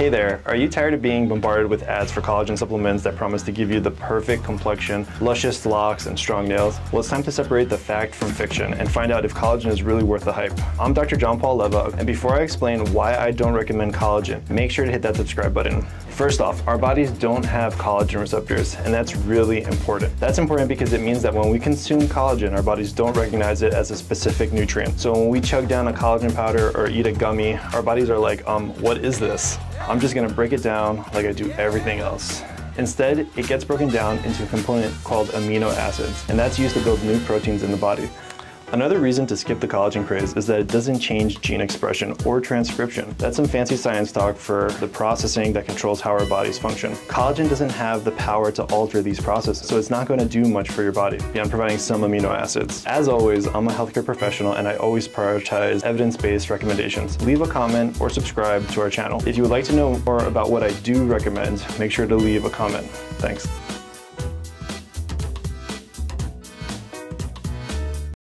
Hey there, are you tired of being bombarded with ads for collagen supplements that promise to give you the perfect complexion, luscious locks, and strong nails? Well, it's time to separate the fact from fiction and find out if collagen is really worth the hype. I'm Dr. Jean-Paul Leva, and before I explain why I don't recommend collagen, make sure to hit that subscribe button. First off, our bodies don't have collagen receptors, and that's really important. That's important because it means that when we consume collagen, our bodies don't recognize it as a specific nutrient. So when we chug down a collagen powder or eat a gummy, our bodies are like, what is this? I'm just gonna break it down like I do everything else. Instead, it gets broken down into a component called amino acids, and that's used to build new proteins in the body. Another reason to skip the collagen craze is that it doesn't change gene expression or transcription. That's some fancy science talk for the processing that controls how our bodies function. Collagen doesn't have the power to alter these processes, so it's not going to do much for your body beyond providing some amino acids. As always, I'm a healthcare professional and I always prioritize evidence-based recommendations. Leave a comment or subscribe to our channel. If you would like to know more about what I do recommend, make sure to leave a comment. Thanks.